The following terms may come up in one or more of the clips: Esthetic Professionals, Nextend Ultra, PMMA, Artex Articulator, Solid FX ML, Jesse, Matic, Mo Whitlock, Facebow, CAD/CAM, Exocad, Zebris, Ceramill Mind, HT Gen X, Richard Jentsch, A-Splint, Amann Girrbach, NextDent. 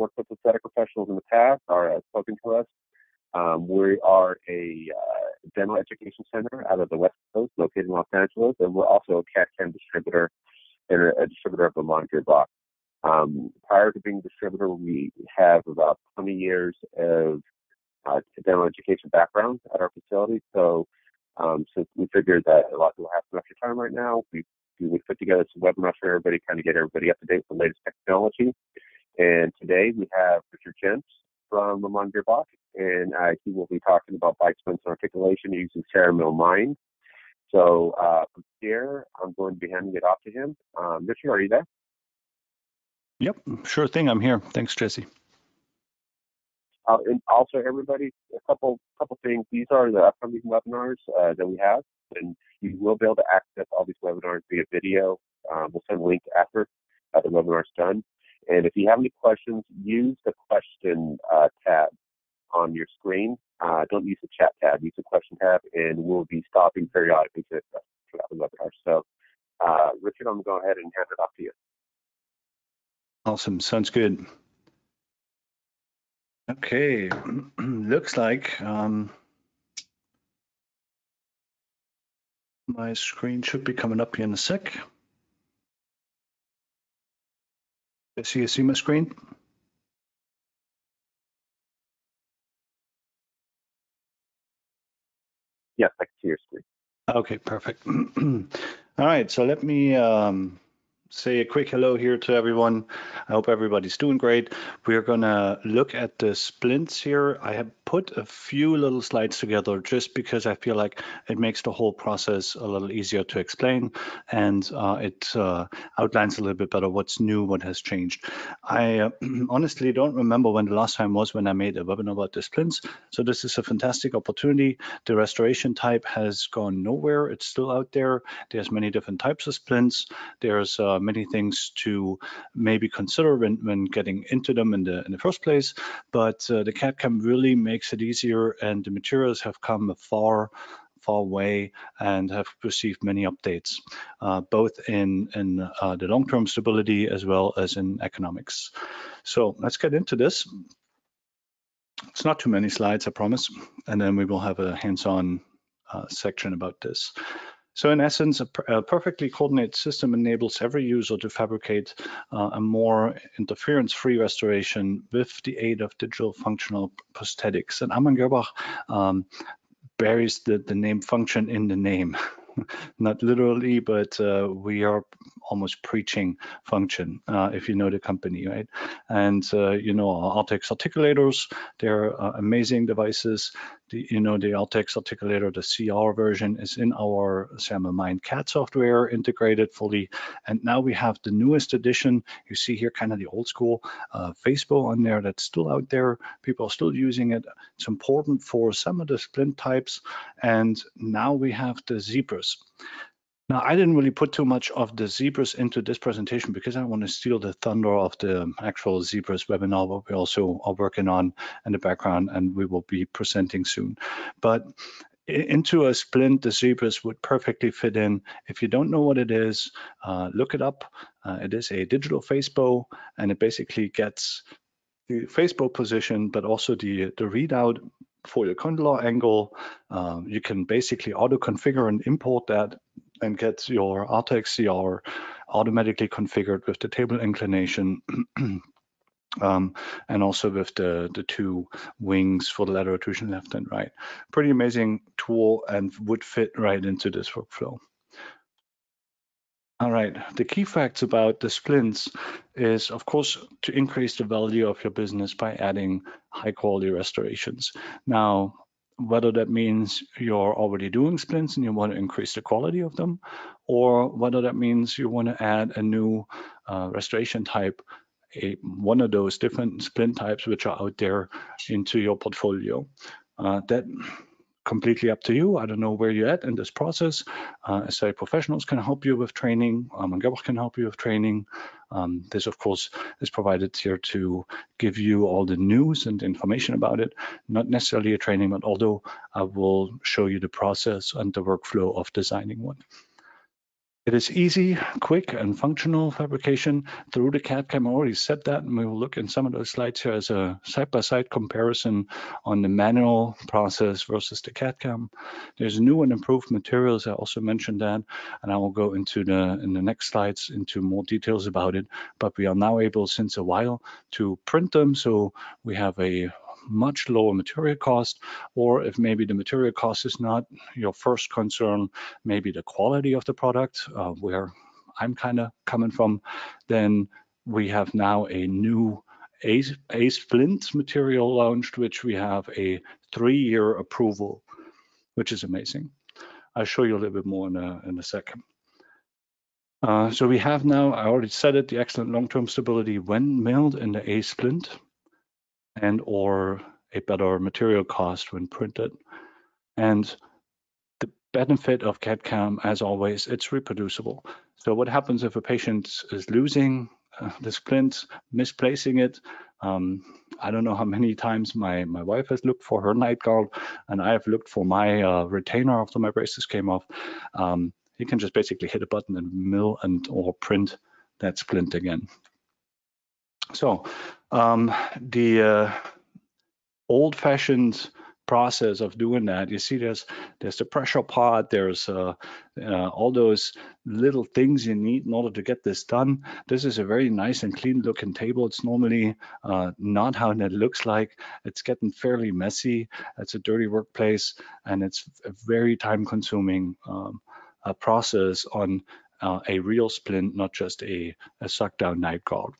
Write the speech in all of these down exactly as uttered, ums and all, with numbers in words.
worked with Aesthetic Professionals in the past or have spoken to us. Um, we are a uh, dental education center out of the West Coast, located in Los Angeles, and we're also a C A D/C A M distributor and a, a distributor of the Amann Girrbach. Um, prior to being a distributor, we have about twenty years of uh, dental education background at our facility. So, um, since we figured that a lot of people have some extra time right now, we we would put together some webinars for everybody, kind of get everybody up to date with the latest technology. And today we have Richard Jentsch from Amann Girrbach, and uh, he will be talking about bite splints and articulation using Ceramill Mind. So uh, from here, I'm going to be handing it off to him. Um, Richard, are you there? Yep, sure thing. I'm here. Thanks, Jesse. Uh, and also, everybody, a couple couple things. These are the upcoming webinars uh, that we have, and you will be able to access all these webinars via video. Um, we'll send a link after uh, the webinar's done. And if you have any questions, use the question uh, tab on your screen. Uh, don't use the chat tab, use the question tab, and we'll be stopping periodically to discuss the webinar. So, uh, Richard, I'm going to go ahead and hand it off to you. Awesome, sounds good. Okay, looks like um, my screen should be coming up here in a sec. So you see my screen? Yes, I can see your screen. Okay, perfect. All right, so let me um, say a quick hello here to everyone. I hope everybody's doing great. We're gonna look at the splints here. I have put a few little slides together just because I feel like it makes the whole process a little easier to explain, and uh, it uh, outlines a little bit better what's new, what has changed. I uh, honestly don't remember when the last time was when I made a webinar about the splints, so this is a fantastic opportunity. The restoration type has gone nowhere. It's still out there. There's many different types of splints. There's uh, many things to maybe consider when, when getting into them in the in the first place, but uh, the C A D/C A M really makes it easier, and the materials have come a far, far way and have received many updates, uh, both in, in uh, the long-term stability as well as in economics. So let's get into this. It's not too many slides, I promise, and then we will have a hands-on uh, section about this. So in essence, a, a perfectly coordinated system enables every user to fabricate uh, a more interference-free restoration with the aid of digital functional prosthetics. And Amann Girrbach um, buries the, the name function in the name. Not literally, but uh, we are almost preaching function, uh, if you know the company, right? And uh, you know, our Artex Articulators, they're uh, amazing devices. The, you know, the Artex Articulator, the C R version, is in our Ceramill Mind C A D software integrated fully. And now we have the newest edition. You see here kind of the old school uh, Facebow on there that's still out there. People are still using it. It's important for some of the splint types. And now we have the Zebris. Now, I didn't really put too much of the Zebris into this presentation because I want to steal the thunder of the actual Zebris webinar, what we also are working on in the background and we will be presenting soon. But into a splint, the Zebris would perfectly fit in. If you don't know what it is, uh, look it up. Uh, it is a digital Facebow, and it basically gets the Facebow position, but also the, the readout for your condylar angle. Uh, you can basically auto-configure and import that and get your Artex C R automatically configured with the table inclination um, and also with the, the two wings for the lateral protrusion left and right. Pretty amazing tool and would fit right into this workflow. All right, the key facts about the splints is, of course, to increase the value of your business by adding high quality restorations. Now, whether that means you're already doing splints and you want to increase the quality of them, or whether that means you want to add a new uh, restoration type, a, one of those different splint types which are out there, into your portfolio. Uh, that completely up to you. I don't know where you're at in this process. Uh, Aesthetic Professionals can help you with training. Amann Girrbach can help you with training. Um, this, of course, is provided here to give you all the news and information about it, not necessarily a training, but although I will show you the process and the workflow of designing one. It is easy, quick, and functional fabrication through the C A D/C A M. I already said that, and we will look in some of those slides here as a side-by-side comparison on the manual process versus the C A D/C A M. There's new and improved materials. I also mentioned that, and I will go into the in the next slides into more details about it. But we are now able, since a while, to print them, so we have a much lower material cost, or if maybe the material cost is not your first concern, maybe the quality of the product, uh, where I'm kind of coming from, then we have now a new A-Splint material launched, which we have a three-year approval, which is amazing. I'll show you a little bit more in a, in a second. Uh, so we have now, I already said it, the excellent long-term stability when milled in the A-Splint, and or a better material cost when printed. And the benefit of C A D/C A M, as always, it's reproducible. So what happens if a patient is losing uh, the splint, misplacing it? Um, I don't know how many times my, my wife has looked for her night guard, and I have looked for my uh, retainer after my braces came off. Um, you can just basically hit a button and mill and or print that splint again. So um, the uh, old-fashioned process of doing that, you see there's there's the pressure pot, there's uh, uh, all those little things you need in order to get this done. This is a very nice and clean-looking table. It's normally uh, not how that looks like. It's getting fairly messy. It's a dirty workplace, and it's a very time-consuming um, uh, process on uh, a real splint, not just a, a suck-down night guard.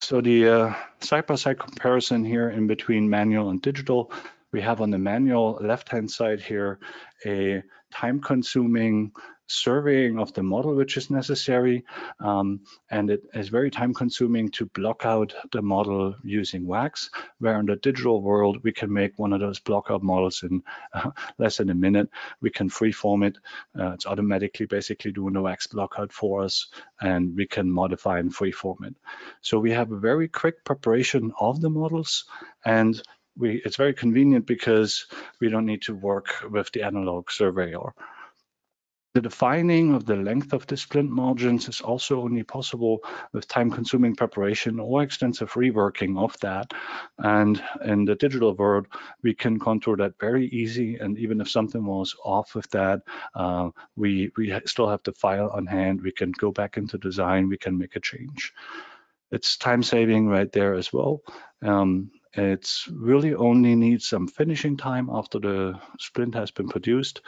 So the side-by-side uh, comparison here in between manual and digital, we have on the manual left-hand side here a time-consuming surveying of the model, which is necessary, um, and it is very time-consuming to block out the model using wax, where in the digital world, we can make one of those block-out models in uh, less than a minute. We can freeform it. Uh, it's automatically basically doing the wax block-out for us, and we can modify and freeform it. So we have a very quick preparation of the models, and we it's very convenient because we don't need to work with the analog surveyor. The defining of the length of the splint margins is also only possible with time-consuming preparation or extensive reworking of that. And in the digital world, we can contour that very easy. And even if something was off with that, uh, we, we still have the file on hand. We can go back into design. We can make a change. It's time-saving right there as well. Um, It's really only needs some finishing time after the splint has been produced.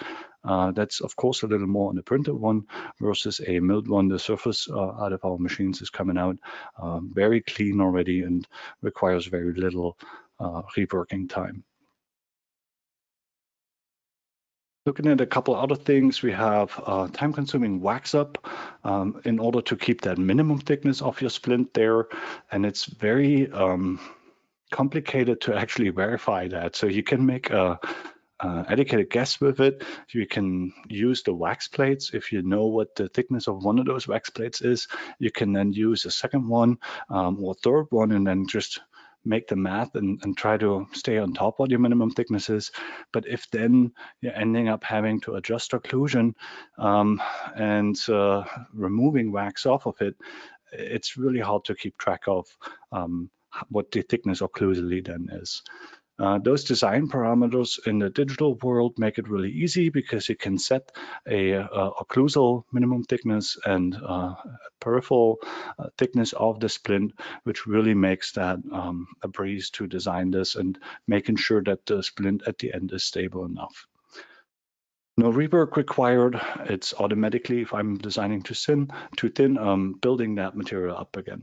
Uh, that's of course a little more on the printed one versus a milled one. The surface uh, out of our machines is coming out uh, very clean already and requires very little uh, reworking time. Looking at a couple other things, we have uh, time-consuming wax up um, in order to keep that minimum thickness of your splint there, and it's very um, complicated to actually verify that. So you can make a, a educated guess with it. You can use the wax plates. If you know what the thickness of one of those wax plates is, you can then use a second one um, or third one, and then just make the math and, and try to stay on top of your minimum thicknesses. But if then you're ending up having to adjust occlusion um, and uh, removing wax off of it, it's really hard to keep track of um, what the thickness occlusally then is. Uh, those design parameters in the digital world make it really easy because you can set a, a occlusal minimum thickness and uh, peripheral uh, thickness of the splint, which really makes that um, a breeze to design this and making sure that the splint at the end is stable enough. No rework required. It's automatically, if I'm designing too thin, too thin, um, building that material up again.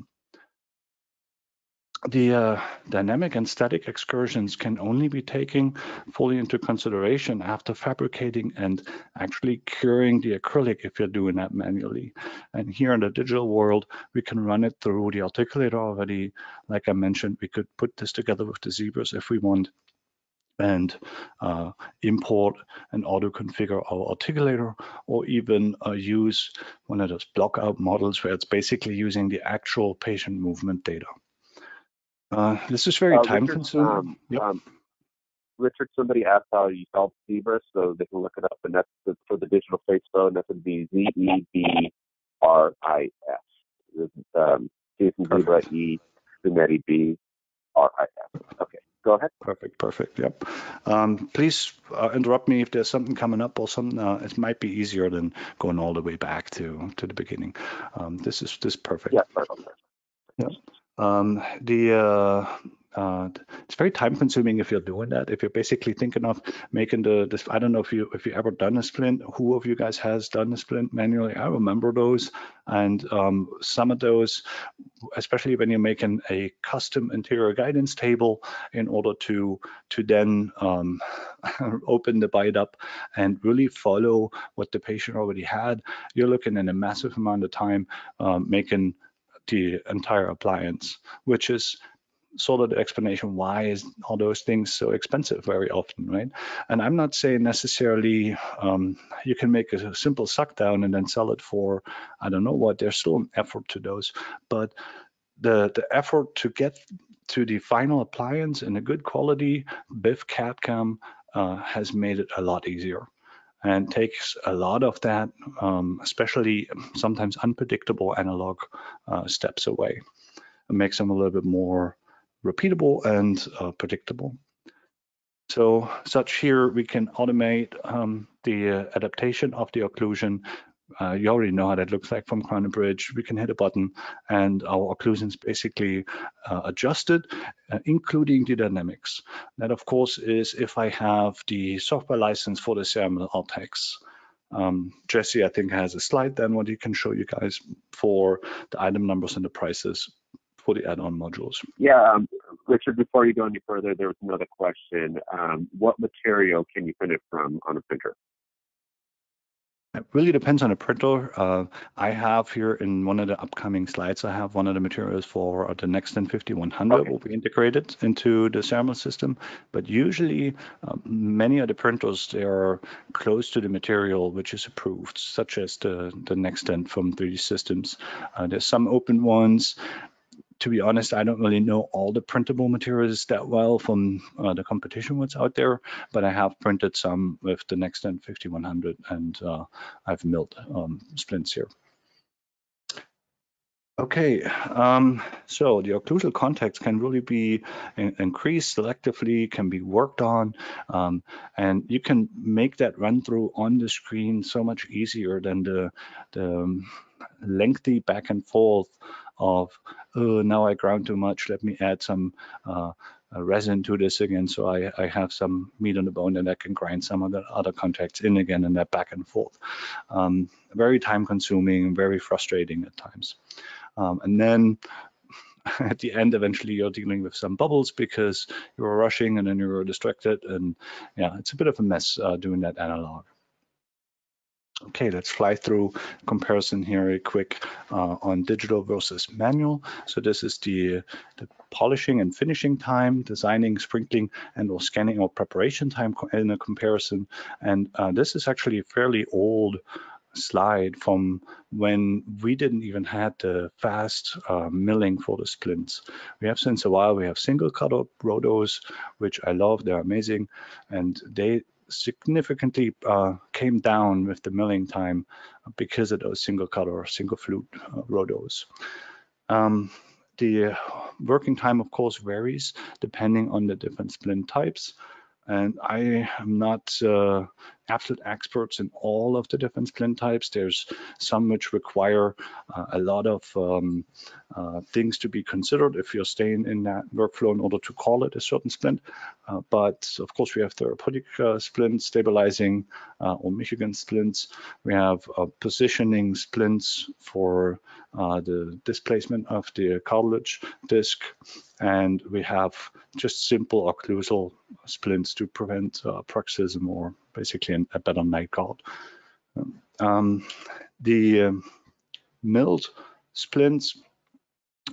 The uh, dynamic and static excursions can only be taken fully into consideration after fabricating and actually curing the acrylic if you're doing that manually. And here in the digital world, we can run it through the articulator already. Like I mentioned, we could put this together with the Zebris if we want and uh, import and auto-configure our articulator, or even uh, use one of those block-out models where it's basically using the actual patient movement data. Uh, this is very uh, time-consuming. Um, yep. um, Richard, somebody asked how you spell Zebris, so they can look it up, and that's the, for the digital face phone. That's going to be Z E B R I S. Um, C is in zebra, E, Zumetti, B, R I S. Okay, go ahead. Perfect, perfect. Yep. Um, please uh, interrupt me if there's something coming up or something. Uh, it might be easier than going all the way back to to the beginning. Um, this is this is perfect. Yeah, perfect. Yeah. Um, the uh, Uh, it's very time consuming if you're doing that. If you're basically thinking of making the, this, I don't know if you if you ever done a splint, who of you guys has done a splint manually? I remember those. And um, some of those, especially when you're making a custom interior guidance table in order to, to then um, open the bite up and really follow what the patient already had, you're looking in a massive amount of time um, making the entire appliance, which is sort of the explanation why is all those things so expensive very often, right? And I'm not saying necessarily um, you can make a simple suck down and then sell it for, I don't know what, there's still an effort to those, but the, the effort to get to the final appliance in a good quality B I F C A D/C A M uh, has made it a lot easier. And takes a lot of that, um, especially sometimes unpredictable analog uh, steps away. It makes them a little bit more repeatable and uh, predictable. So such here, we can automate um, the uh, adaptation of the occlusion. Uh, you already know how that looks like from crown and bridge. We can hit a button and our occlusion is basically uh, adjusted, uh, including the dynamics. That of course is if I have the software license for the Ceramill Artex. Um, Jesse, I think, has a slide then what he can show you guys for the item numbers and the prices for the add-on modules. Yeah, um, Richard, before you go any further, there was another question. Um, what material can you print it from on a printer? It really depends on the printer. Uh, I have here in one of the upcoming slides, I have one of the materials for the NextDent fifty-one hundred okay. will be integrated into the Ceramill system. But usually, uh, many of the printers, they are close to the material which is approved, such as the, the NextDent from three D Systems. Uh, there's some open ones. To be honest, I don't really know all the printable materials that well from uh, the competition what's out there, but I have printed some with the NextDent fifty-one hundred and uh, I've milled um, splints here. Okay, um, so the occlusal contacts can really be in increased selectively, can be worked on, um, and you can make that run through on the screen so much easier than the, the lengthy back and forth of, oh, now I ground too much, let me add some uh, resin to this again so I, I have some meat on the bone and I can grind some of the other contacts in again and that back and forth. Um, very time consuming, very frustrating at times. Um, and then at the end, eventually you're dealing with some bubbles because you were rushing and then you were distracted. And yeah, it's a bit of a mess uh, doing that analog. Okay, let's fly through comparison here real quick uh, on digital versus manual. So this is the, the polishing and finishing time, designing, sprinkling, and or scanning or preparation time in a comparison. And uh, this is actually a fairly old slide from when we didn't even had the fast uh, milling for the splints. We have since a while, we have single cut-up rotos, which I love, they're amazing. And they significantly uh, came down with the milling time because of those single cut or single flute uh, rotos. Um, the working time, of course, varies depending on the different splint types. And I am not uh, absolute experts in all of the different splint types. There's some which require uh, a lot of um, uh, things to be considered if you're staying in that workflow in order to call it a certain splint. Uh, but of course, we have therapeutic uh, splints, stabilizing uh, or Michigan splints. We have uh, positioning splints for uh, the displacement of the cartilage disc. And we have just simple occlusal splints to prevent uh, paroxysm or basically a better night guard. Um, the um, milled splints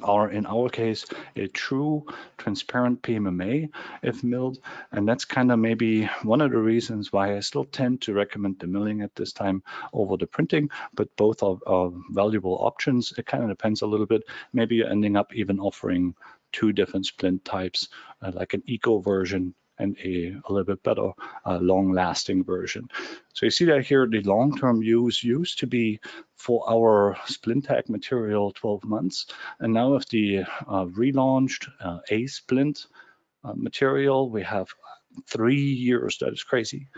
are, in our case, a true transparent P M M A if milled, and that's kind of maybe one of the reasons why I still tend to recommend the milling at this time over the printing, but both are, are valuable options. It kind of depends a little bit. Maybe you're ending up even offering two different splint types, uh, like an eco version and a, a little bit better uh, long-lasting version. So you see that here, the long-term use used to be for our splint tag material twelve months, and now with the uh, relaunched uh, A-Splint uh, material, we have three years. That is crazy.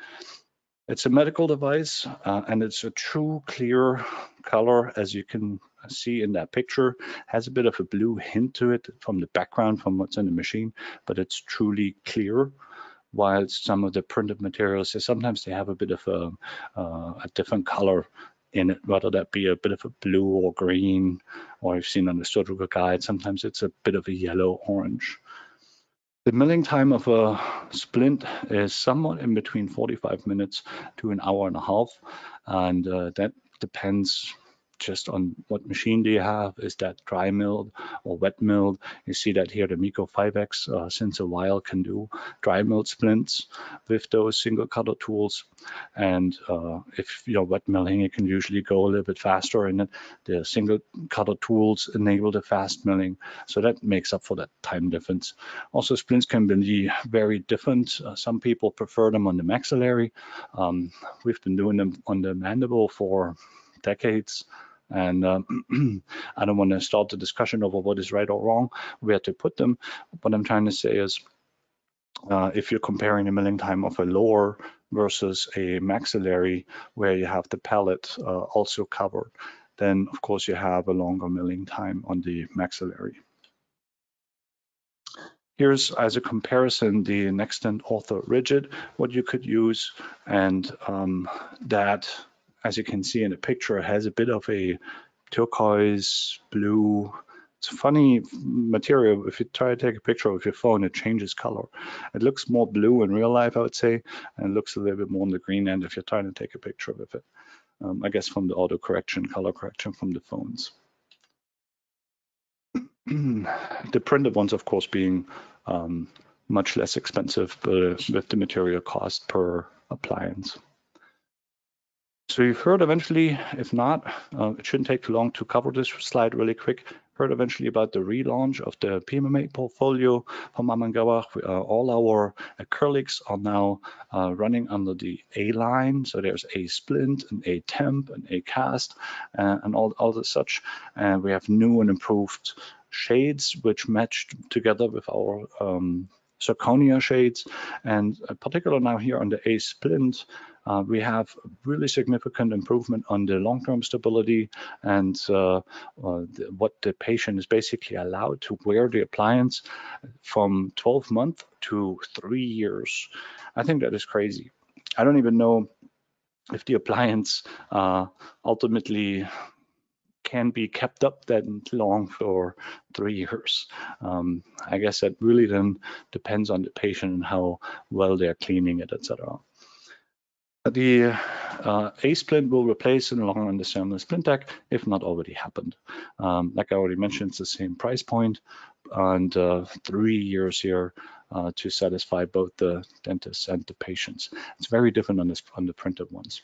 It's a medical device, uh, and it's a true clear color, as you can see in that picture. Has a bit of a blue hint to it from the background, from what's in the machine, but it's truly clear. While some of the printed materials, sometimes they have a bit of a, uh, a different color in it, whether that be a bit of a blue or green, or I've seen on the surgical guide, sometimes it's a bit of a yellow orange. The milling time of a splint is somewhat in between forty-five minutes to an hour and a half, and uh, that depends just on what machine do you have. Is that dry milled or wet milled? You see that here, the Miko five X uh, since a while can do dry milled splints with those single cutter tools, and uh, if you're wet milling, it can usually go a little bit faster, and the single cutter tools enable the fast milling, so that makes up for that time difference. Also, splints can be very different. Uh, some people prefer them on the maxillary. Um, we've been doing them on the mandible for decades, and um, I don't want to start the discussion over what is right or wrong, where to put them. What I'm trying to say is, uh, if you're comparing the milling time of a lower versus a maxillary, where you have the palate uh, also covered, then of course you have a longer milling time on the maxillary. Here's, as a comparison, the Nextend Ultra Rigid, what you could use, and um, that, as you can see in the picture, it has a bit of a turquoise blue. It's a funny material. If you try to take a picture with your phone, it changes color. It looks more blue in real life, I would say, and it looks a little bit more on the green end if you're trying to take a picture with it. Um, I guess from the auto correction, color correction from the phones. The printed ones, of course, being um, much less expensive, but with the material cost per appliance. So you've heard eventually, if not, uh, it shouldn't take too long to cover this slide really quick. Heard eventually about the relaunch of the P M M A portfolio from Amann Girrbach. Uh, all our acrylics are now uh, running under the A line. So there's A splint, and A temp, and A cast, uh, and all, all the such. And we have new and improved shades, which matched together with our um, zirconia shades. And in particular now here on the A splint, Uh, we have really significant improvement on the long-term stability and uh, uh, the, what the patient is basically allowed to wear the appliance, from twelve months to three years. I think that is crazy. I don't even know if the appliance uh, ultimately can be kept up that long for three years. Um, I guess that really then depends on the patient and how well they're cleaning it, et cetera. The uh, A-Splint will replace in the long run the Ceramill Splint Tag, if not already happened. Um, like I already mentioned, it's the same price point, and uh, three years here uh, to satisfy both the dentists and the patients. It's very different on, this, on the printed ones.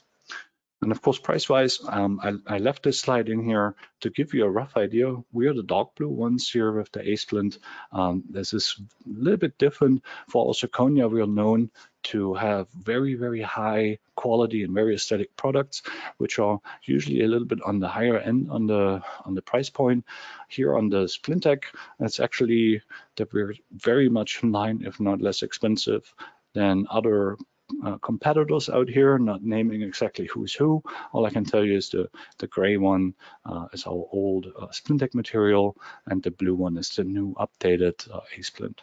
And of course, price-wise, um, I, I left this slide in here to give you a rough idea. We are the dark blue ones here with the A-Splint. Um, this is a little bit different. For our zirconia, we are known to have very, very high quality and very aesthetic products, which are usually a little bit on the higher end on the on the price point. Here on the Splint Tag, it's actually that we're very much in line, if not less expensive than other Uh, competitors out here, not naming exactly who's who. All I can tell you is the, the gray one uh, is our old uh, Splint Tag material, and the blue one is the new updated uh, A-Splint.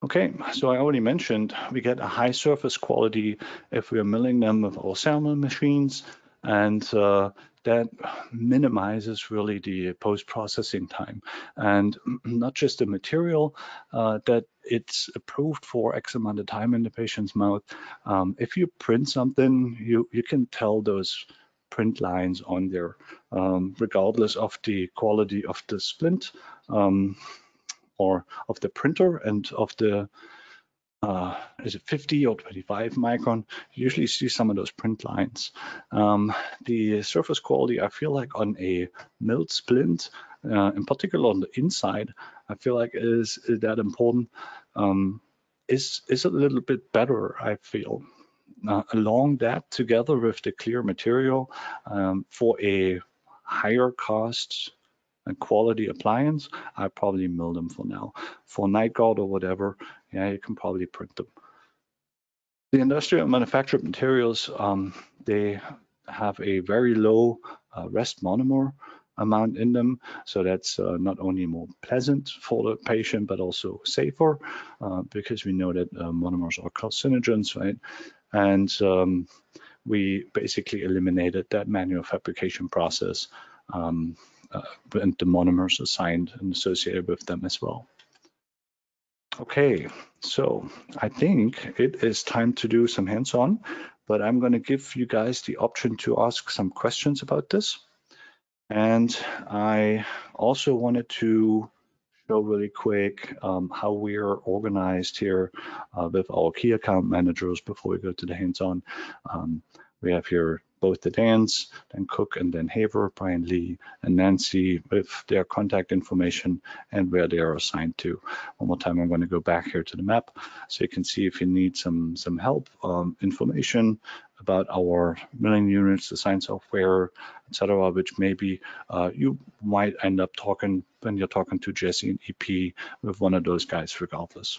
Okay, so I already mentioned we get a high surface quality if we are milling them with our Ceramill machines, and uh, that minimizes really the post-processing time. And not just the material, uh, that it's approved for X amount of time in the patient's mouth. Um, if you print something, you, you can tell those print lines on there, um, regardless of the quality of the splint um, or of the printer and of the, Uh, is it fifty or twenty-five micron? You usually see some of those print lines. Um, the surface quality, I feel like on a milled splint, uh, in particular on the inside, I feel like is, is that important. um, is is a little bit better, I feel. Uh, along that, together with the clear material, um, for a higher cost and quality appliance, I probably mill them for now. For night guard or whatever, yeah, you can probably print them. The industrial manufactured materials, um, they have a very low uh, rest monomer amount in them, so that's uh, not only more pleasant for the patient but also safer, uh, because we know that uh, monomers are carcinogens, right? And um, we basically eliminated that manual fabrication process, um, uh, and the monomers assigned and associated with them as well. Okay, so I think it is time to do some hands-on, but I'm going to give you guys the option to ask some questions about this. And I also wanted to show really quick um, how we are organized here uh, with our key account managers before we go to the hands-on. Um, we have here both the Dans, then Cook, and then Haver, Brian Lee, and Nancy with their contact information and where they are assigned to. One more time, I'm going to go back here to the map so you can see if you need some, some help, um, information about our milling units, design software, et cetera, which maybe uh, you might end up talking when you're talking to Jesse and E P with one of those guys regardless.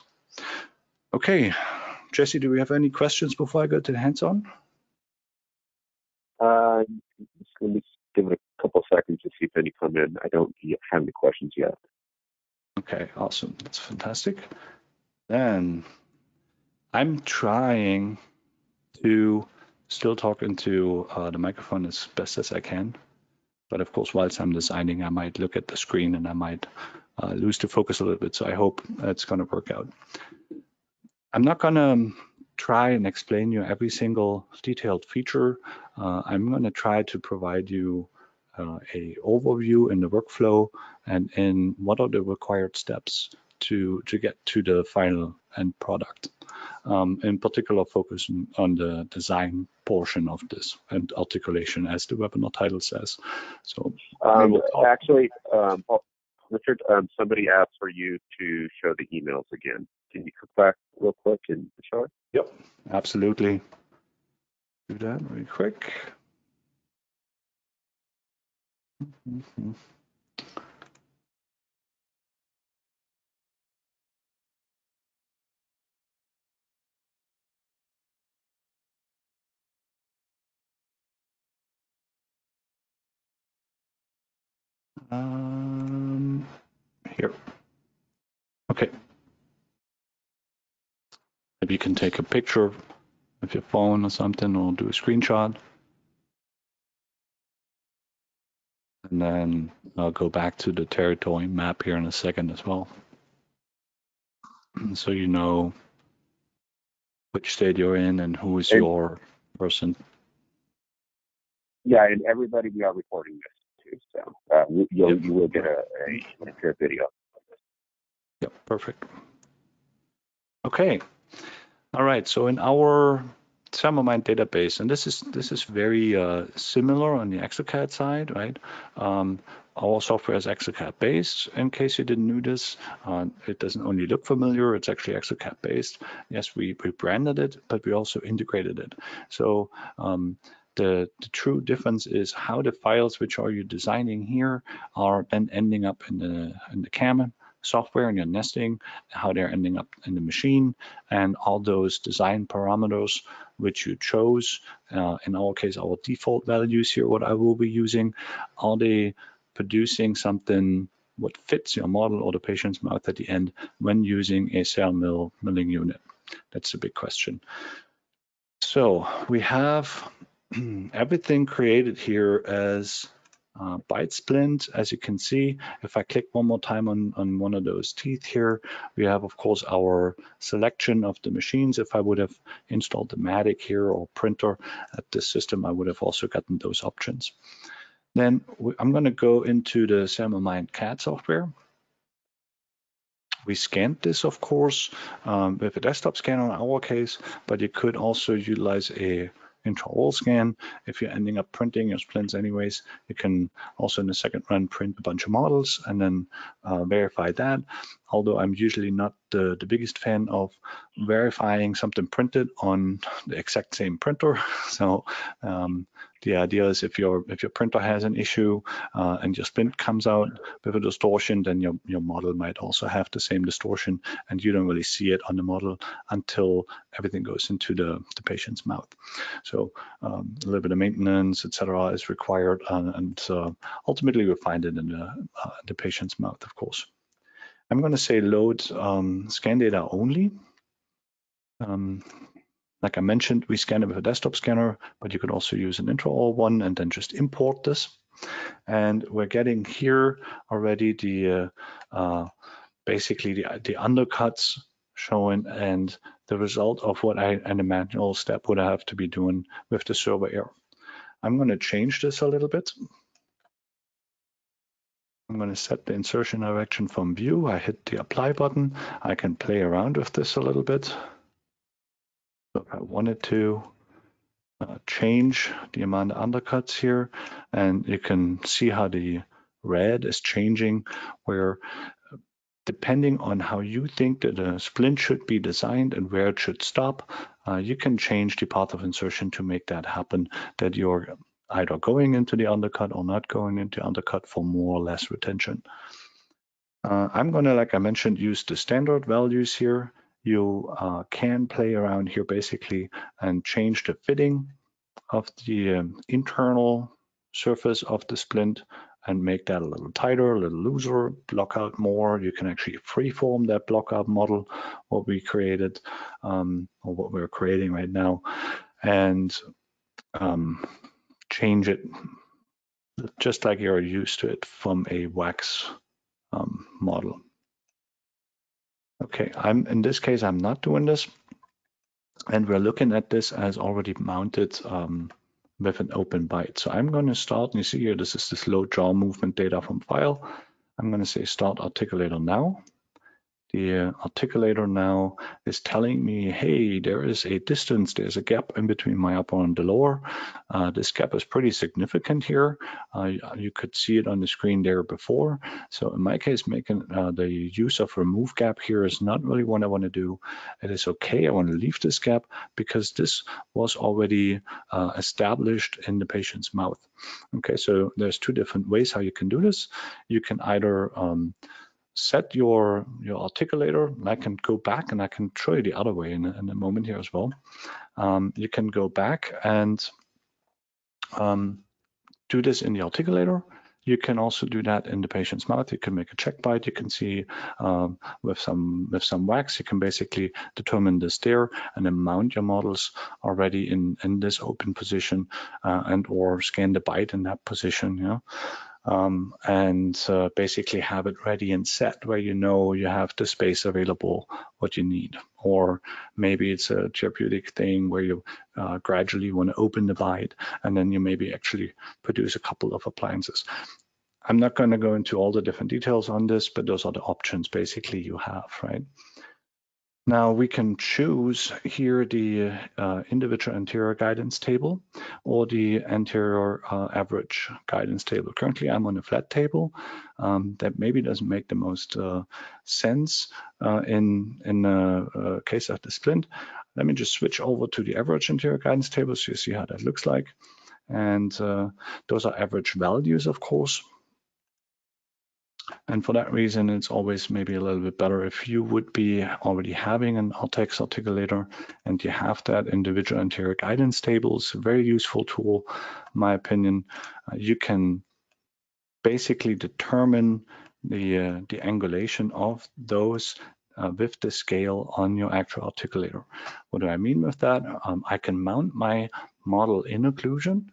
Okay, Jesse, do we have any questions before I go to the hands-on? Uh, just let me give it a couple seconds to see if any come in. I don't have any questions yet. Okay, awesome. That's fantastic. Then I'm trying to still talk into uh, the microphone as best as I can. But of course, whilst I'm designing, I might look at the screen and I might uh, lose the focus a little bit. So I hope that's going to work out. I'm not going to try and explain you every single detailed feature. Uh, I'm going to try to provide you uh, an overview in the workflow and in what are the required steps to, to get to the final end product. Um, in particular, focus on the design portion of this and articulation, as the webinar title says. So um, actually, um, Richard, um, somebody asked for you to show the emails again. Can you click back real quick and show it? Yep, absolutely. Do that really quick. Mm-hmm. Um, here. Okay. Maybe you can take a picture with your phone or something, or do a screenshot. And then I'll go back to the territory map here in a second as well, so you know which state you're in and who is your person. Yeah, and everybody, we are recording this too, so uh, you'll, you will get a, a, a video. Yep, perfect. Okay. All right, so in our Ceramill Mind database, and this is this is very uh, similar on the Exocad side, right? Um, our software is Exocad based. In case you didn't know this, uh, it doesn't only look familiar; it's actually Exocad based. Yes, we rebranded it, but we also integrated it. So um, the the true difference is how the files which are you designing here are then ending up in the in the C A M software and your nesting, how they're ending up in the machine, and all those design parameters which you chose, uh, in our case, our default values here, what I will be using, are they producing something what fits your model or the patient's mouth at the end when using a Ceramill milling unit? That's a big question. So we have everything created here as Uh, bite splint, as you can see. If I click one more time on, on one of those teeth here, we have, of course, our selection of the machines. If I would have installed the Matic here or printer at this system, I would have also gotten those options. Then I'm going to go into the Ceramill Mind C A D software. We scanned this, of course, um, with a desktop scanner in our case, but you could also utilize a into whole scan. If you're ending up printing your splints anyways, you can also in the second run print a bunch of models and then uh, verify that. Although I'm usually not the, the biggest fan of verifying something printed on the exact same printer. So um, the idea is if your if your printer has an issue uh, and your splint comes out with a distortion, then your, your model might also have the same distortion, and you don't really see it on the model until everything goes into the, the patient's mouth. So um, a little bit of maintenance, et cetera, is required, uh, and uh, ultimately we'll find it in the, uh, the patient's mouth, of course. I'm going to say load um, scan data only. Um, like I mentioned, we scan it with a desktop scanner, but you could also use an intraoral one and then just import this. And we're getting here already the uh, uh, basically the, the undercuts shown and the result of what I and a manual step would have to be doing with the server error. I'm going to change this a little bit. I'm going to set the insertion direction from view. I hit the apply button. I can play around with this a little bit. So if I wanted to uh, change the amount of undercuts here, and you can see how the red is changing, where depending on how you think that a splint should be designed and where it should stop, uh, you can change the path of insertion to make that happen, that you're either going into the undercut or not going into undercut for more or less retention. Uh, I'm gonna, like I mentioned, use the standard values here. You uh, can play around here basically and change the fitting of the um, internal surface of the splint and make that a little tighter, a little looser, block out more. You can actually freeform that block out model, what we created um, or what we're creating right now. And, um, change it just like you're used to it from a wax um, model. Okay, I'm in this case, I'm not doing this. And we're looking at this as already mounted um, with an open byte. So I'm going to start, and you see here, this is this load jaw movement data from file. I'm going to say start articulator now. The articulator now is telling me, hey, there is a distance, there's a gap in between my upper and the lower. Uh, this gap is pretty significant here. Uh, you could see it on the screen there before. So in my case, making uh, the use of remove gap here is not really what I want to do. It is okay, I want to leave this gap because this was already uh, established in the patient's mouth. Okay, so there's two different ways how you can do this. You can either um, set your your articulator, and I can go back and I can show you the other way in a, in a moment here as well. Um, you can go back and um, do this in the articulator. You can also do that in the patient's mouth. You can make a check bite. You can see um, with some with some wax, you can basically determine this there and then mount your models already in, in this open position uh, and or scan the bite in that position. Yeah. Um, and uh, basically have it ready and set where you know you have the space available, what you need. Or maybe it's a therapeutic thing where you uh, gradually want to open the bite and then you maybe actually produce a couple of appliances. I'm not going to go into all the different details on this, but those are the options basically you have, right? Now we can choose here the uh, individual anterior guidance table or the anterior uh, average guidance table. Currently I'm on a flat table. Um, that maybe doesn't make the most uh, sense uh, in, in the uh, uh, case of the splint. Let me just switch over to the average anterior guidance table so you see how that looks like. And uh, those are average values, of course. And for that reason, it's always maybe a little bit better if you would be already having an Artex articulator and you have that individual anterior guidance table. It's a very useful tool, in my opinion. Uh, you can basically determine the, uh, the angulation of those uh, with the scale on your actual articulator. What do I mean with that? Um, I can mount my model in occlusion.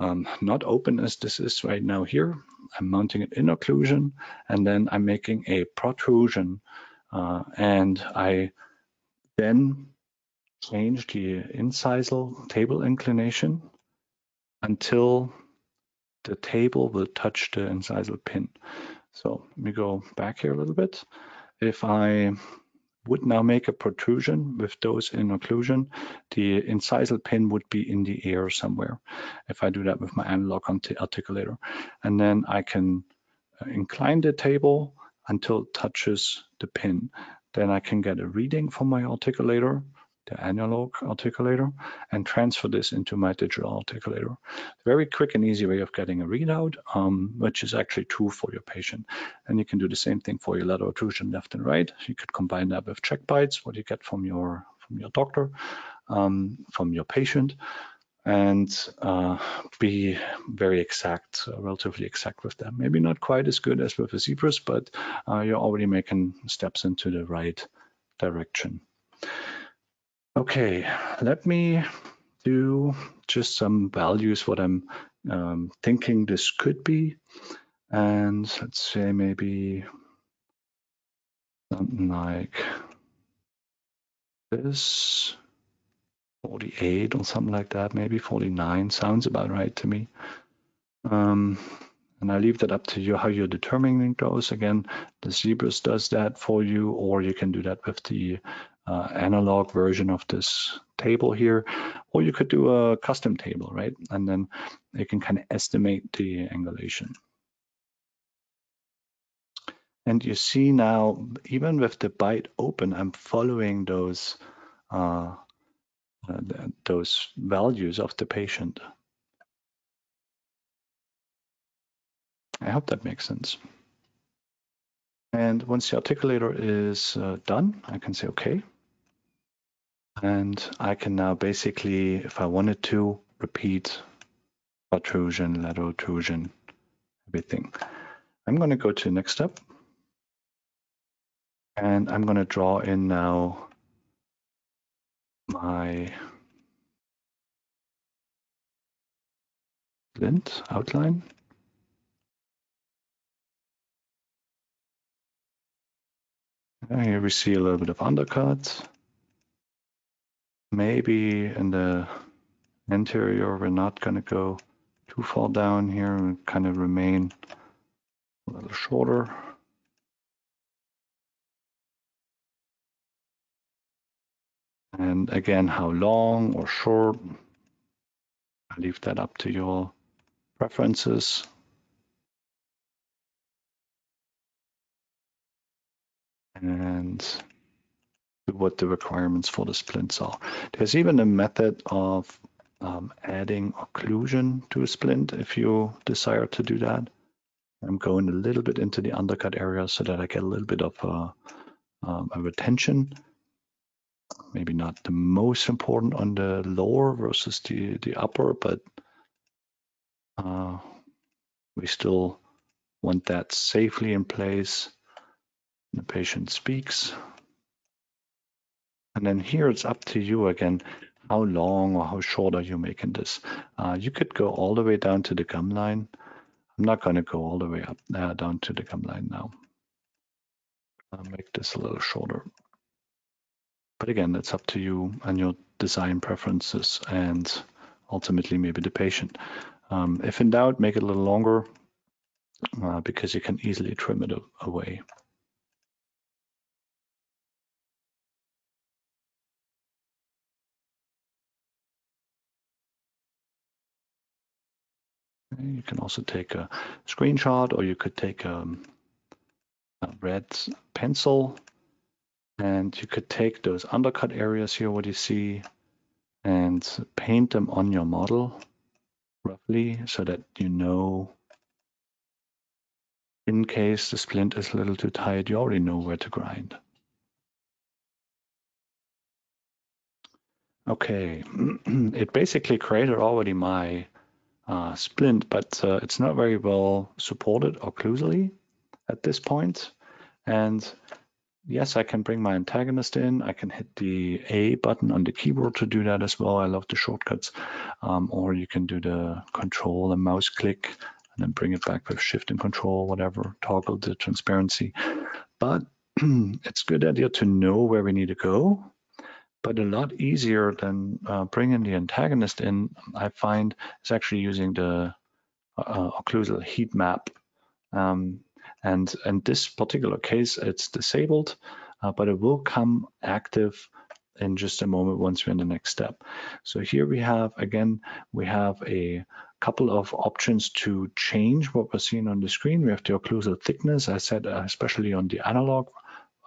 Um, not open as this is right now here. I'm mounting it in occlusion and then I'm making a protrusion uh, and I then change the incisal table inclination until the table will touch the incisal pin. So let me go back here a little bit. If I would now make a protrusion with those in occlusion, the incisal pin would be in the air somewhere. If I do that with my analog articulator, and then I can incline the table until it touches the pin. Then I can get a reading from my articulator, the analog articulator, and transfer this into my digital articulator. Very quick and easy way of getting a readout, um, which is actually true for your patient. And you can do the same thing for your lateral occlusion left and right. You could combine that with check bites, what you get from your from your doctor, um, from your patient, and uh, be very exact, uh, relatively exact with them. Maybe not quite as good as with the Zebris, but uh, you're already making steps into the right direction. Okay, let me do just some values, what I'm um, thinking this could be. And let's say maybe something like this, forty-eight or something like that, maybe forty-nine sounds about right to me. Um, and I leave that up to you how you're determining those. Again, the Zebris does that for you, or you can do that with the Uh, analog version of this table here, or you could do a custom table, right? And then you can kind of estimate the angulation. And you see now, even with the bite open, I'm following those uh, uh, those values of the patient. I hope that makes sense. And once the articulator is uh, done, I can say okay. And I can now basically, if I wanted to, repeat protrusion, lateral protrusion, everything. I'm going to go to the next step. And I'm going to draw in now my splint outline. Here we see a little bit of undercut. Maybe in the interior, we're not going to go too far down here and kind of remain a little shorter. And again, how long or short, I leave that up to your preferences. And what the requirements for the splints are. There's even a method of um, adding occlusion to a splint if you desire to do that. I'm going a little bit into the undercut area so that I get a little bit of uh, um, a retention. Maybe not the most important on the lower versus the, the upper, but uh, we still want that safely in place. The patient speaks, and then here it's up to you again how long or how short are you making this. Uh, you could go all the way down to the gum line. I'm not going to go all the way up uh, down to the gum line now. I'll make this a little shorter, but again, that's up to you and your design preferences, and ultimately maybe the patient. Um, if in doubt, make it a little longer uh, because you can easily trim it away. You can also take a screenshot, or you could take a, a red pencil, and you could take those undercut areas here, what you see, and paint them on your model roughly so that you know, in case the splint is a little too tight, you already know where to grind. Okay, it basically created already my Uh, splint, but uh, it's not very well supported occlusally at this point. And yes, I can bring my antagonist in. I can hit the A button on the keyboard to do that as well. I love the shortcuts. Um, or you can do the control and mouse click and then bring it back with shift and control, whatever, toggle the transparency. But it's a good idea to know where we need to go. But a lot easier than uh, bringing the antagonist in, I find, is actually using the uh, occlusal heat map. Um, and in this particular case, it's disabled. uh, but it will come active in just a moment once we're in the next step. So here we have, again, we have a couple of options to change what we're seeing on the screen. We have the occlusal thickness. I said, uh, especially on the analog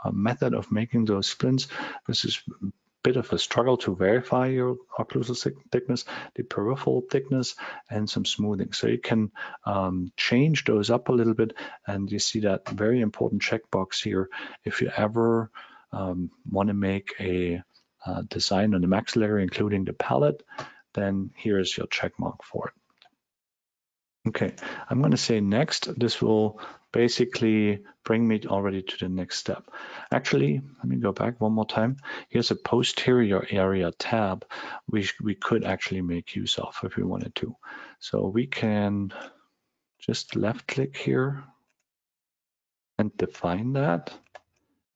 uh, method of making those splints, this is a bit of a struggle to verify your occlusal thickness, the peripheral thickness, and some smoothing. So you can um, change those up a little bit, and you see that very important checkbox here. If you ever um, want to make a Uh, design on the maxillary, including the palette, then here is your check mark for it. Okay, I'm going to say next. This will basically bring me already to the next step. Actually, let me go back one more time. Here's a posterior area tab, which we could actually make use of if we wanted to. So we can just left click here and define that.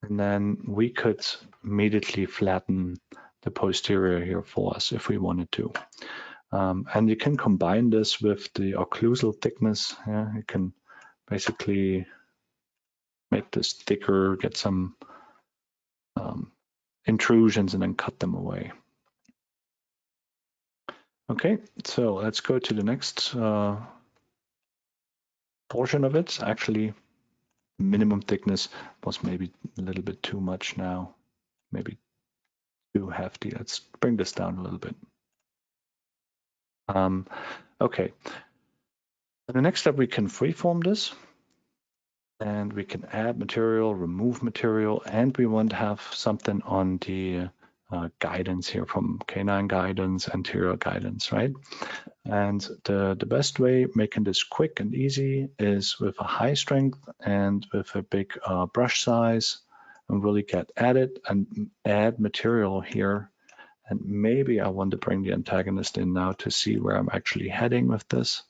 And then we could immediately flatten the posterior here for us if we wanted to. Um, and you can combine this with the occlusal thickness. Yeah, you can basically make this thicker, get some um, intrusions, and then cut them away. Okay, so let's go to the next uh, portion of it. Actually, minimum thickness was maybe a little bit too much now, maybe too hefty. Let's bring this down a little bit. Um, okay, in the next step, we can freeform this, and we can add material, remove material, and we want to have something on the uh, guidance here from canine guidance, anterior guidance, right? And the, the best way making this quick and easy is with a high strength and with a big uh, brush size, and really get at it and add material here. And maybe I want to bring the antagonist in now to see where I'm actually heading with this,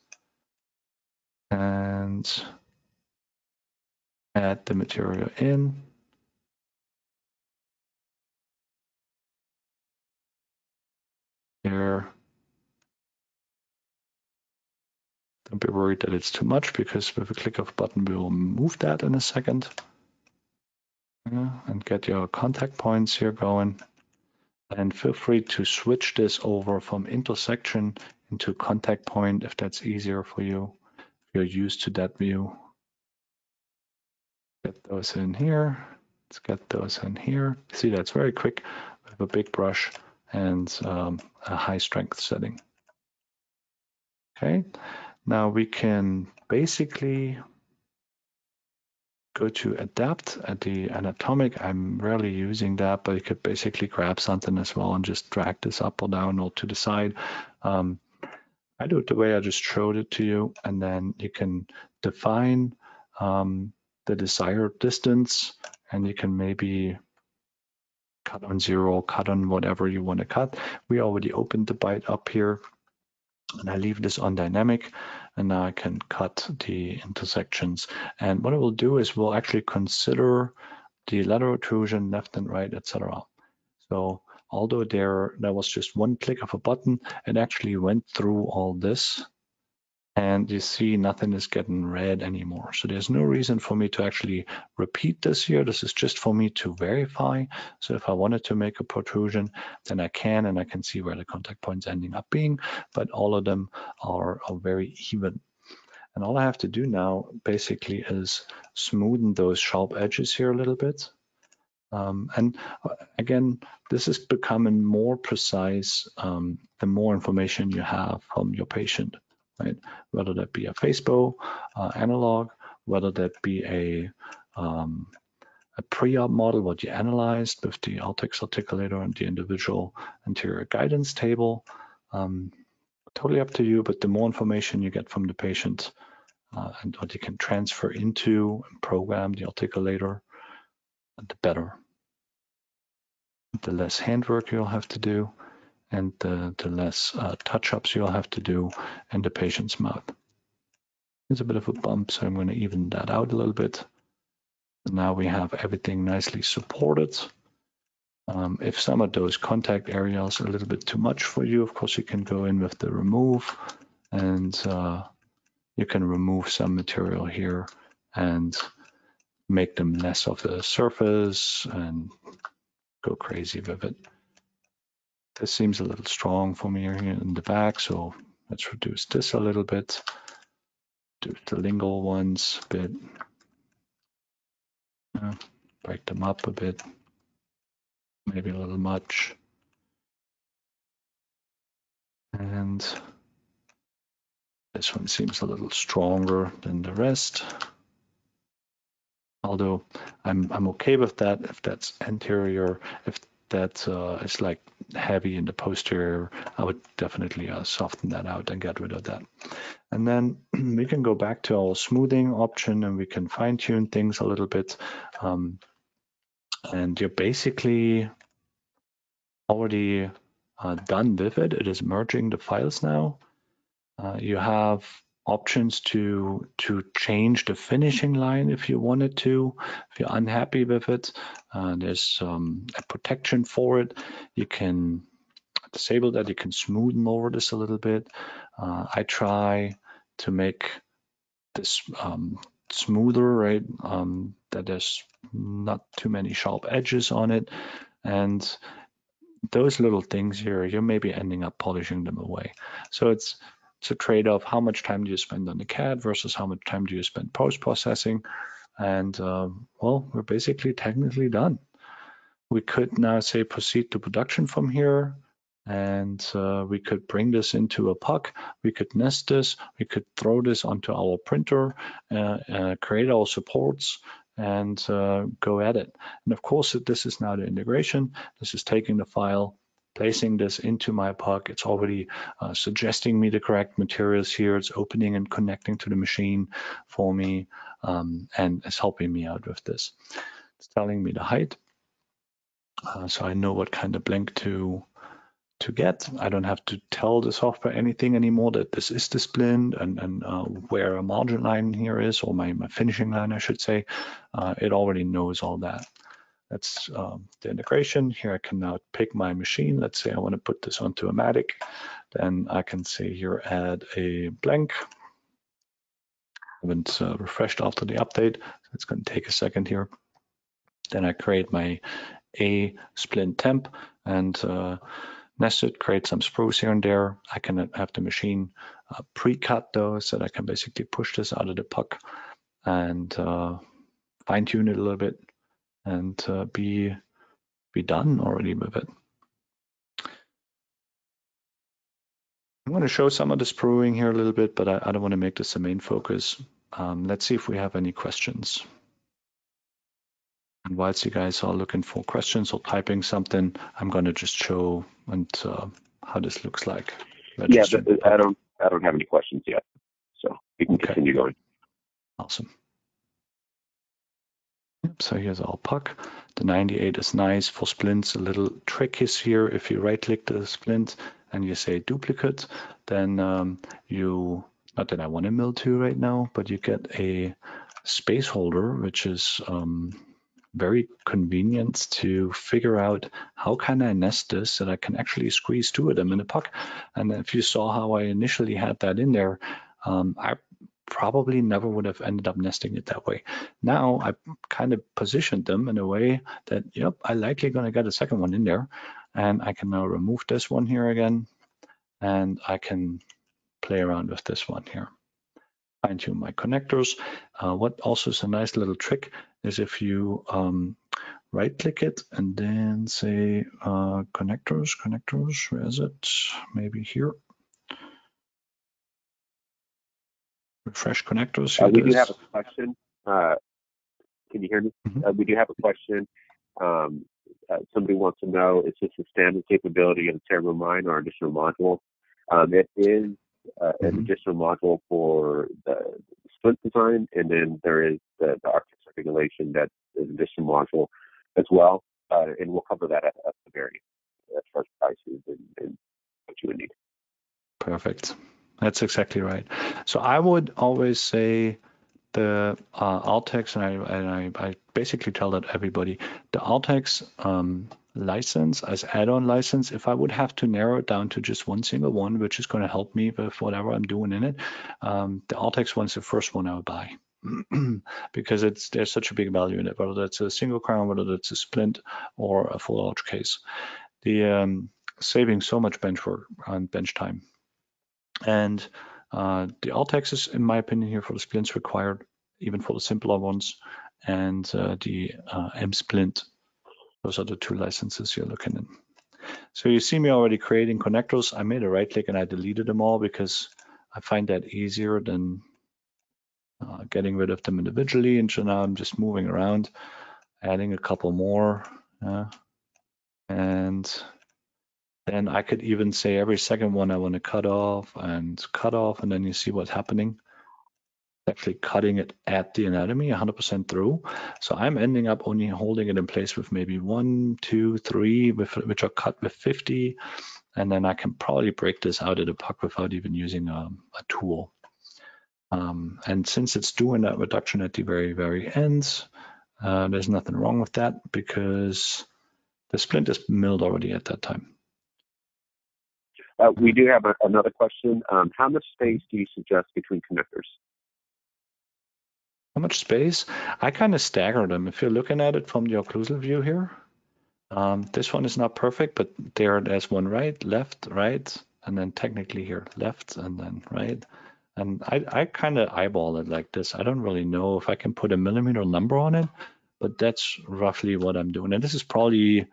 and add the material in. There. Don't be worried that it's too much, because with a click of button, we will move that in a second. Yeah, and get your contact points here going. And feel free to switch this over from intersection into contact point if that's easier for you, if you're used to that view. Get those in here. Let's get those in here. See, that's very quick with a big brush and um, a high strength setting. Okay, now we can basically go to adapt at the anatomic. I'm rarely using that, but you could basically grab something as well and just drag this up or down or to the side. Um, I do it the way I just showed it to you, and then you can define um, the desired distance, and you can maybe cut on zero, cut on whatever you want to cut. We already opened the bite up here. And I leave this on dynamic, and now I can cut the intersections. And what I will do is we'll actually consider the lateral protrusion, left and right, et cetera. So although there, there was just one click of a button, it actually went through all this. And you see nothing is getting red anymore. So there's no reason for me to actually repeat this here. This is just for me to verify. So if I wanted to make a protrusion, then I can, and I can see where the contact points ending up being, but all of them are, are very even. And all I have to do now basically is smoothen those sharp edges here a little bit. Um, and again, this is becoming more precise um, the more information you have from your patient. Right? Whether that be a Facebook uh, analog, whether that be a, um, a pre-op model, what you analyzed with the Artex Articulator and the individual anterior guidance table, um, totally up to you. But the more information you get from the patient uh, and what you can transfer into and program the articulator, the better. The less handwork you'll have to do, and the, the less uh, touch-ups you'll have to do in the patient's mouth. There's a bit of a bump, so I'm going to even that out a little bit. And now we have everything nicely supported. Um, if some of those contact areas are a little bit too much for you, of course, you can go in with the remove, and uh, you can remove some material here and make them nest off the surface and go crazy with it. This seems a little strong for me here in the back, so let's reduce this a little bit. Do the lingual ones a bit. Uh, break them up a bit. Maybe a little much. And this one seems a little stronger than the rest. Although I'm I'm okay with that if that's anterior. If that uh, is like heavy in the posterior, I would definitely uh, soften that out and get rid of that. And then we can go back to our smoothing option and we can fine tune things a little bit. Um, and you're basically already uh, done with it. It is merging the files now. Uh, you have options to to change the finishing line if you wanted to, if you're unhappy with it. Uh, there's um, a protection for it. You can disable that. You can smoothen over this a little bit. Uh, I try to make this um, smoother, right? Um, that there's not too many sharp edges on it, and those little things here, you're maybe ending up polishing them away. So it's It's a trade-off. How much time do you spend on the C A D versus how much time do you spend post-processing? And uh, well, we're basically technically done. We could now say proceed to production from here, and uh, we could bring this into a puck. We could nest this. We could throw this onto our printer, uh, uh, create our supports, and uh, go at it. And of course, this is now the integration. This is taking the file, placing this into my puck. It's already uh, suggesting me the correct materials here. It's opening and connecting to the machine for me, um, and it's helping me out with this. It's telling me the height, uh, so I know what kind of blank to to get. I don't have to tell the software anything anymore that this is the splint and, and uh, where a margin line here is, or my, my finishing line, I should say. Uh, it already knows all that. That's um, the integration. Here I can now pick my machine. Let's say I want to put this onto a Matic. Then I can say here, add a blank. I haven't uh, refreshed after the update. So it's going to take a second here. Then I create my A-Splint temp and uh, nest it, create some sprues here and there. I can have the machine uh, pre-cut those so that I can basically push this out of the puck and uh, fine-tune it a little bit, and uh, be be done already with it. I'm going to show some of the sprueing here a little bit, but I, I don't want to make this the main focus. Um, let's see if we have any questions. And whilst you guys are looking for questions or typing something, I'm going to just show and uh, how this looks like. Register. Yeah, I don't I don't have any questions yet, so we can okay. continue going. Awesome. So here's our puck. The ninety-eight is nice for splints. A little trick is here. If you right-click the splint and you say duplicate, then um, you, not that I want to mill two right now, but you get a space holder, which is um, very convenient to figure out how can I nest this so that I can actually squeeze two of them in a puck. And if you saw how I initially had that in there, um, I probably never would have ended up nesting it that way. Now I kind of positioned them in a way that, yep, I likely going to get a second one in there, and I can now remove this one here again, and I can play around with this one here. Fine tune my connectors. Uh, what also is a nice little trick is if you um, right click it and then say uh, connectors, connectors, where is it? Maybe here. Refresh connectors. Uh, we do have a question. Uh, can you hear me? Mm-hmm. uh, we do have a question. Um, uh, somebody wants to know, is this a standard capability of Ceramill Mind or additional module? Um, it is uh, mm-hmm. an additional module for the splint design, and then there is the, the Artex articulation that is an additional module as well, uh, and we'll cover that at, at the very as far as prices and, and what you would need. Perfect. That's exactly right. So I would always say the uh, Artex, and, I, and I, I basically tell that everybody, the Artex um, license as add-on license, if I would have to narrow it down to just one single one, which is going to help me with whatever I'm doing in it, um, the Artex one's the first one I would buy. because it's there's such a big value in it, whether that's a single crown, whether that's a splint or a full arch case. The um, saving so much bench work and bench time. And uh, the Artex is, in my opinion, here for the splints required, even for the simpler ones, and uh, the uh, M-Splint. Those are the two licenses you're looking in. So you see me already creating connectors. I made a right click and I deleted them all because I find that easier than uh, getting rid of them individually. And so now I'm just moving around, adding a couple more. Uh, and then I could even say every second one I want to cut off and cut off. And then you see what's happening. Actually cutting it at the anatomy one hundred percent through. So I'm ending up only holding it in place with maybe one, two, three, with, which are cut with fifty. And then I can probably break this out of the puck without even using a, a tool. Um, and since it's doing that reduction at the very, very end, uh, there's nothing wrong with that because the splint is milled already at that time. Uh, we do have a, another question. Um, how much space do you suggest between connectors? How much space? I kind of stagger them. If you're looking at it from the occlusal view here, um, this one is not perfect, but there, there's one right, left, right, and then technically here, left, and then right. And I, I kind of eyeball it like this. I don't really know if I can put a millimeter number on it, but that's roughly what I'm doing. And this is probably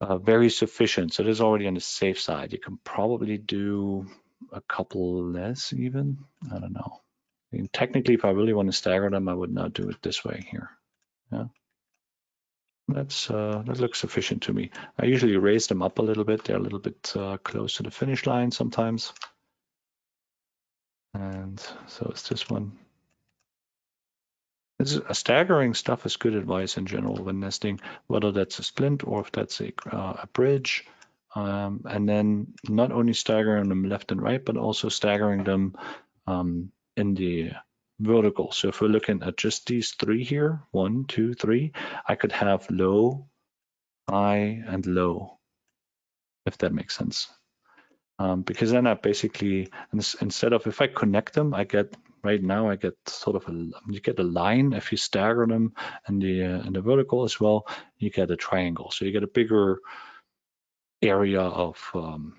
uh, very sufficient. So this is already on the safe side. You can probably do a couple less even. I don't know. And technically, if I really want to stagger them, I would not do it this way here. Yeah, that's uh, that looks sufficient to me. I usually raise them up a little bit. They're a little bit uh, close to the finish line sometimes. And so it's this one. This is, uh, staggering stuff is good advice in general when nesting, whether that's a splint or if that's a, uh, a bridge. Um, and then not only staggering them left and right, but also staggering them um, in the vertical. So if we're looking at just these three here, one, two, three, I could have low, high, and low, if that makes sense. Um, because then I basically, instead of, if I connect them, I get, right now I get sort of, a, you get a line. If you stagger them in the, uh, in the vertical as well, you get a triangle. So you get a bigger area of, um,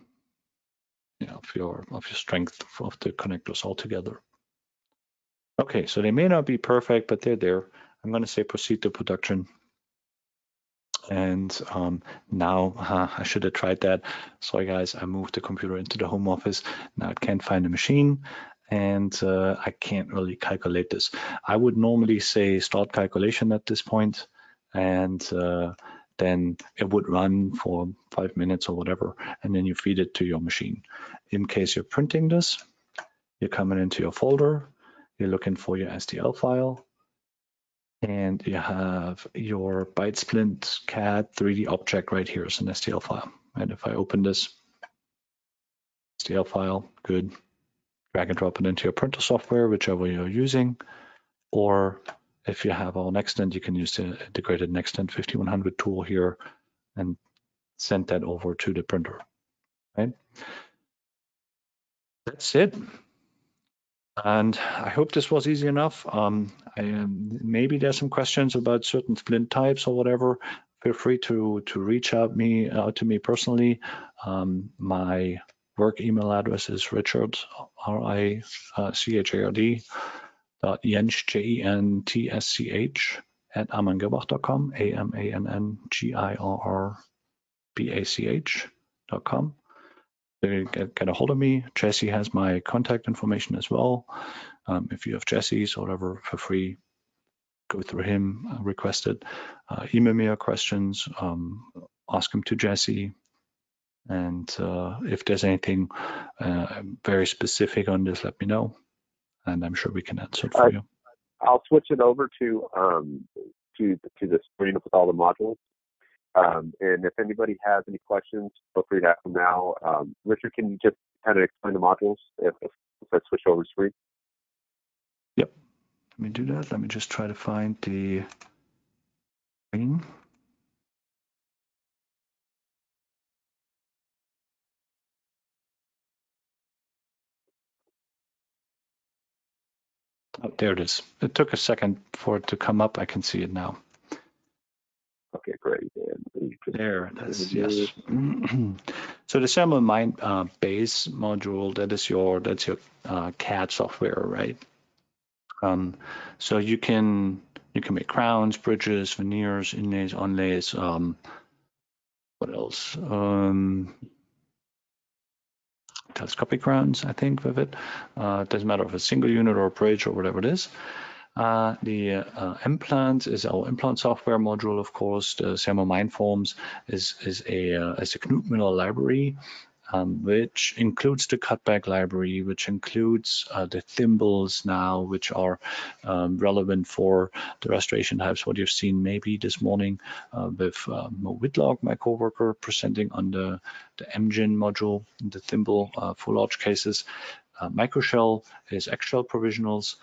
you know, of your, of your strength of the connectors altogether. Okay, so they may not be perfect, but they're there. I'm going to say proceed to production. And um, now uh, I should have tried that. Sorry, guys, I moved the computer into the home office. Now it can't find the machine, and uh, I can't really calculate this. I would normally say start calculation at this point, and uh, then it would run for five minutes or whatever, and then you feed it to your machine. In case you're printing this, you're coming into your folder. You're looking for your S D L file, and you have your byte splint C A D three D object right here as an S D L file. And if I open this S D L file, good, drag and drop it into your printer software, whichever you're using. Or if you have our NextDent, you can use the integrated NextDent fifty-one hundred tool here and send that over to the printer. Right? That's it. And I hope this was easy enough. Um, I, um, maybe there's some questions about certain splint types or whatever. Feel free to to reach out me out to me personally. Um, my work email address is Richard R I C H A R D dot Jentsch J E N T S C H at amann girrbach dot com, A M A N N G I R R B A C H dot com. Get, get a hold of me. Jesse has my contact information as well. Um, if you have Jesse's or whatever, for free, go through him, uh, request it. Uh, email me your questions, um, ask him to Jesse. And uh, if there's anything uh, very specific on this, let me know. And I'm sure we can answer it for I, you. I'll switch it over to, um, to, to the screen with all the modules. Um, and if anybody has any questions, feel free to ask them now. Um, Richard, can you just kind of explain the modules if, if I switch over to screen? Yep. Let me do that. Let me just try to find the screen. Oh, there it is. It took a second for it to come up. I can see it now. Okay, great. There, that's, yes. So the Ceramill Mind uh, base module, that is your, that's your uh, C A D software, right? Um, so you can you can make crowns, bridges, veneers, inlays, onlays. Um, what else? Um, telescopic crowns, I think, with it. Uh, it doesn't matter if it's a single unit or a bridge or whatever it is. Uh, the uh, implant is our implant software module, of course. The Ceramill Mind Forms is is a uh, is a Knut Miller library, um, which includes the cutback library, which includes uh, the thimbles now, which are um, relevant for the restoration types. What you've seen maybe this morning uh, with uh, Mo Whitlock, my coworker, presenting on the the M G I N module, the thimble uh, for large cases. Uh, Microshell is X-Shell provisionals.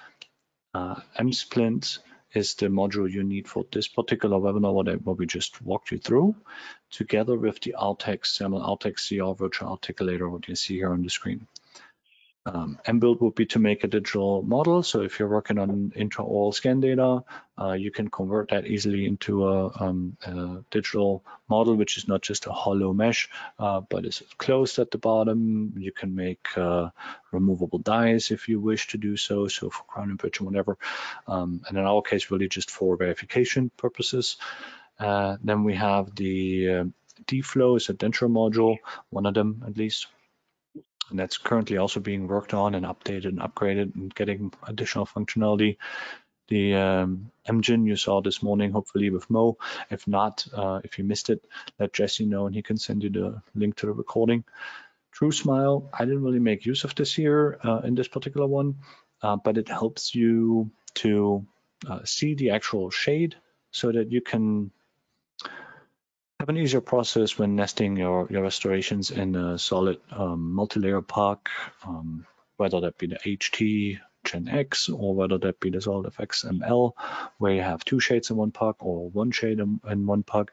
Uh, A-Splint is the module you need for this particular webinar, what, I, what we just walked you through, together with the Artex, Ceramill Artex C R virtual articulator, what you see here on the screen. Um, M-Build would be to make a digital model. So if you're working on intraoral scan data, uh, you can convert that easily into a, um, a digital model, which is not just a hollow mesh, uh, but it's closed at the bottom. You can make uh, removable dies if you wish to do so. So for crown and bridge and whatever. Um, and in our case, really just for verification purposes. Uh, then we have the uh, D-Flow, it's a denture module, one of them at least. And that's currently also being worked on and updated and upgraded and getting additional functionality. The um, M G I N you saw this morning, hopefully with Mo. If not, uh, if you missed it, let Jesse know and he can send you the link to the recording. True Smile, I didn't really make use of this here uh, in this particular one, uh, but it helps you to uh, see the actual shade so that you can have an easier process when nesting your, your restorations in a solid um, multi-layer pack, um, whether that be the H T Gen X or whether that be the Solid F X M L, where you have two shades in one pack or one shade in, in one pack.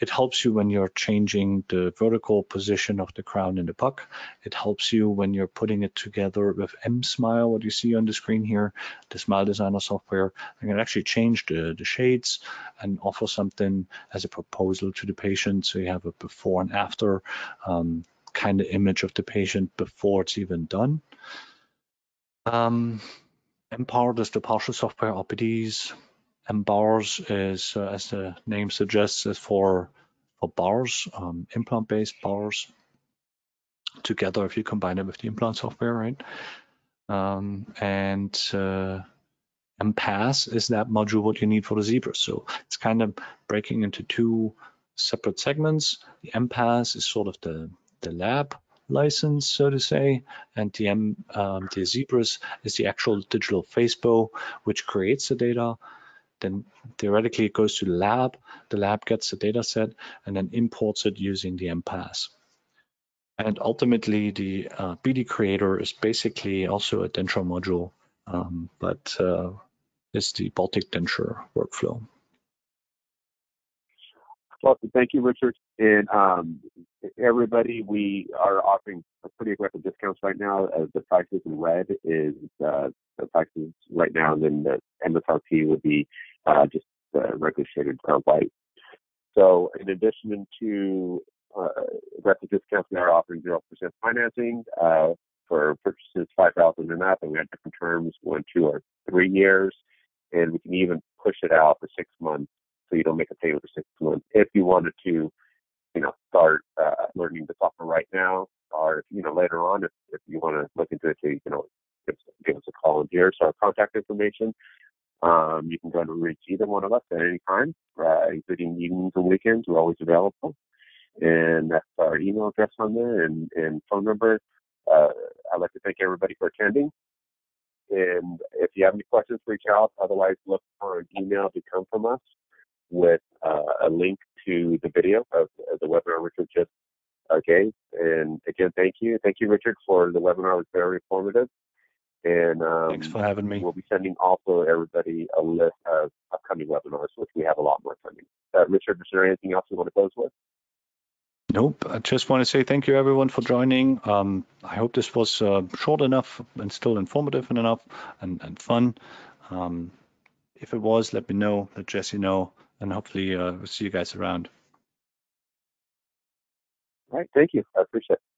It helps you when you're changing the vertical position of the crown in the puck. It helps you when you're putting it together with M-Smile, what you see on the screen here, the Smile Designer software. I can actually change the, the shades and offer something as a proposal to the patient. So you have a before and after um, kind of image of the patient before it's even done. Um, M-Part is the partial software R P Ds. And bars is, uh, as the name suggests, is for, for bars, um, implant-based bars, together if you combine it with the implant software, right? Um, and uh, M-Pass is that module what you need for the Zebris. So it's kind of breaking into two separate segments. The M-Pass is sort of the, the lab license, so to say, and the, M, um, the Zebris is the actual digital Facebook, which creates the data. Then theoretically it goes to the lab, the lab gets the data set and then imports it using the M-Pass. And ultimately the uh, B D Creator is basically also a denture module, um, but uh, it's the Baltic denture workflow. Well, thank you, Richard. And um, everybody, we are offering pretty aggressive discounts right now. Uh, the prices in red is uh, the prices right now, and then the M S R P would be uh, just uh, regular shaded uh, white. So in addition to uh, aggressive discounts, we are offering zero percent financing uh, for purchases five thousand dollars and up, and we have different terms, one, two, or three years, and we can even push it out for six months. So you don't make a payment for six months. If you wanted to, you know, start uh, learning the software right now, or you know, later on, if, if you want to look into it, you know, give, give us a call and here's our contact information. Um, you can go and reach either one of us at any time, uh, including evenings and weekends. We're always available, and that's our email address on there and, and phone number. Uh, I'd like to thank everybody for attending. And if you have any questions, reach out. Otherwise, look for an email to come from us with uh, a link to the video of, of the webinar Richard just gave. And again, thank you. Thank you, Richard, for the webinar. It was very informative. And um, thanks for having me. We'll be sending also everybody a list of upcoming webinars, which we have a lot more coming. Uh, Richard, is there anything else you want to close with? Nope. I just want to say thank you everyone for joining. Um, I hope this was uh, short enough and still informative enough and, and fun. Um, if it was, let me know, let Jesse know, and hopefully uh, we'll see you guys around. All right. Thank you. I appreciate it.